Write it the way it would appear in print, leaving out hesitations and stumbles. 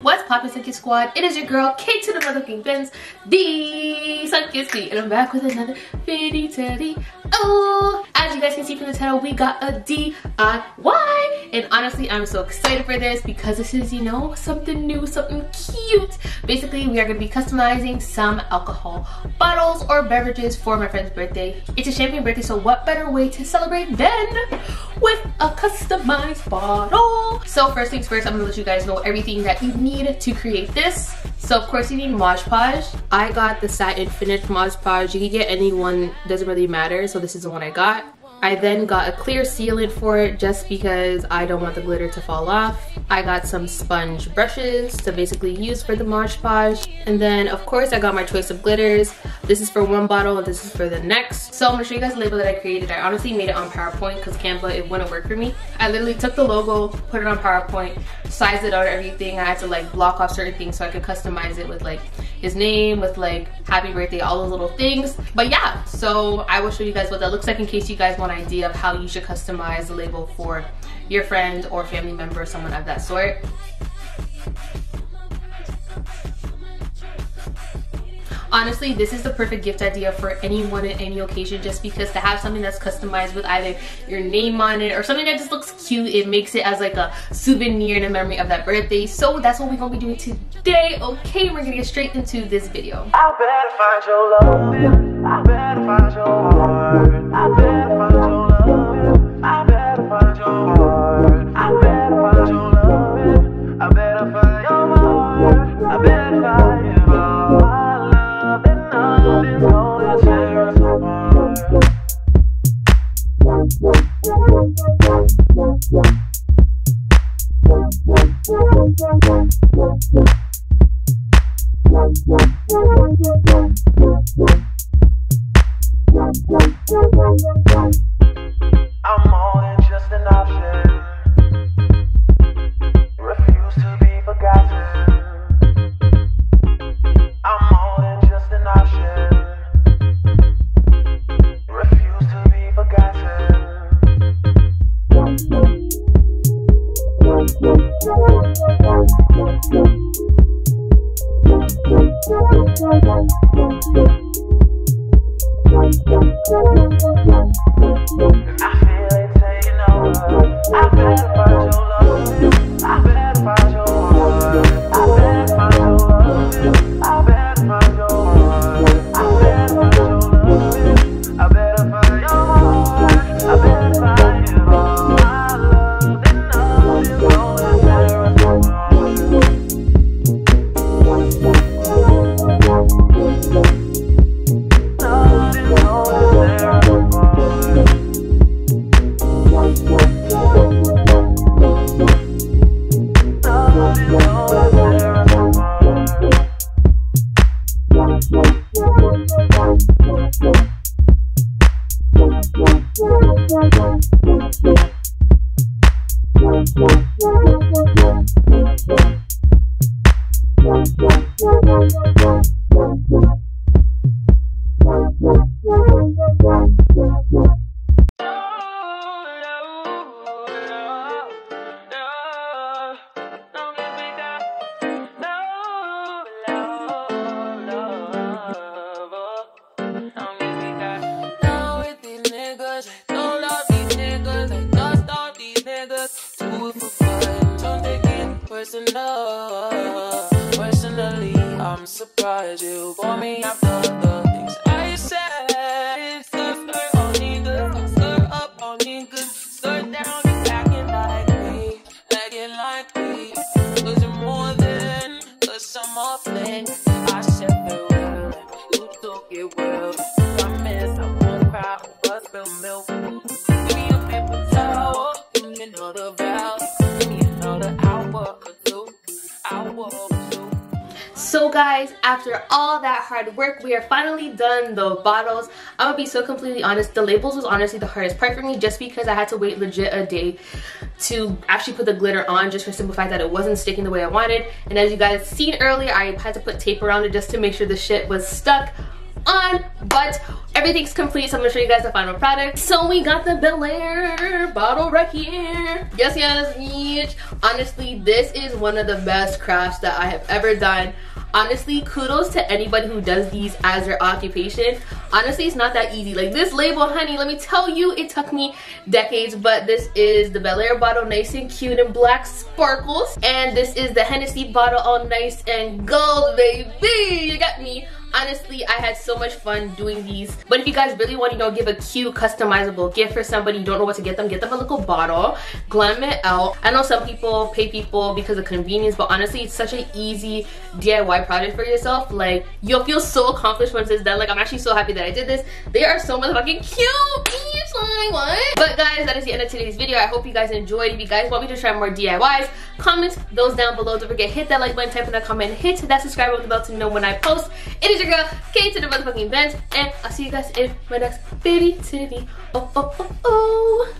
What's poppin' Sunkist Squad? It is your girl, K to the motherfucking Benz, the Sunkist D, and I'm back with another video today. Oh, as you guys can see from the title, we got a DIY, and honestly, I'm so excited for this because this is, you know, something new, something cute. Basically, we are gonna be customizing some alcohol bottles or beverages for my friend's birthday. It's a champagne birthday, so what better way to celebrate than with a customized bottle? So first things first, I'm gonna let you guys know everything that you need to create this. So of course you need Mod Podge. I got the satin finished Mod Podge. You can get any one, doesn't really matter. So this is the one I got. I then got a clear sealant for it just because I don't want the glitter to fall off. I got some sponge brushes to basically use for the Mod Podge. And then of course I got my choice of glitters. This is for one bottle and this is for the next. So I'm gonna show you guys the label that I created. I honestly made it on PowerPoint because Canva, it wouldn't work for me. I literally took the logo, put it on PowerPoint, sized it out and everything. I had to like block off certain things so I could customize it with like his name, with like happy birthday, all those little things. But yeah, so I will show you guys what that looks like in case you guys want an idea of how you should customize the label for your friend or family member or someone of that sort. Honestly, this is the perfect gift idea for anyone at any occasion, just because to have something that's customized with either your name on it or something that just looks cute, it makes it as like a souvenir and a memory of that birthday. So that's what we're gonna be doing today. Okay, we're gonna get straight into this video. I better find your love, I better find your heart, I better find your love, I better find your heart, I better find your love, I better find your heart, I better find your love. Personally, I'm surprised you bore me after the things I said. Skirt on niggas, skirt up on niggas, skirt down, you acting like me, acting like me. 'Cause you're more than a summer fling. I said farewell, you took it well. I miss, I won't cry, but spill milk. Give me a paper towel, give me another vowel, give me another hour. So guys, after all that hard work, we are finally done the bottles. I'm gonna be so completely honest, the labels was honestly the hardest part for me just because I had to wait legit a day to actually put the glitter on, just for simple fact that it wasn't sticking the way I wanted. And as you guys seen earlier, I had to put tape around it just to make sure the shit was stuck. on, but everything's complete, so I'm gonna show you guys the final product. So we got the Bel Air bottle right here. Yes. Honestly, this is one of the best crafts that I have ever done. Honestly, kudos to anybody who does these as their occupation. Honestly, it's not that easy. Like this label, honey, let me tell you, it took me decades. But this is the Bel Air bottle, nice and cute and black sparkles. And this is the Hennessy bottle, all nice and gold, baby. You got me. Honestly, I had so much fun doing these. But if you guys really want to, you know, give a cute, customizable gift for somebody, you don't know what to get them a little bottle, glam it out. I know some people pay people because of convenience, but honestly, it's such an easy DIY product for yourself. Like, you'll feel so accomplished once it's done. Like, I'm actually so happy that I did this. They are so motherfucking cute. Each line, what? But guys, that is the end of today's video. I hope you guys enjoyed. If you guys want me to try more DIYs, comment those down below. Don't forget, hit that like button, type in a comment, hit that subscribe button to know when I post. It is your girl, K to the motherfucking bench, and I'll see you guys in my next bitty titty. Oh.